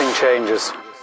everything changes.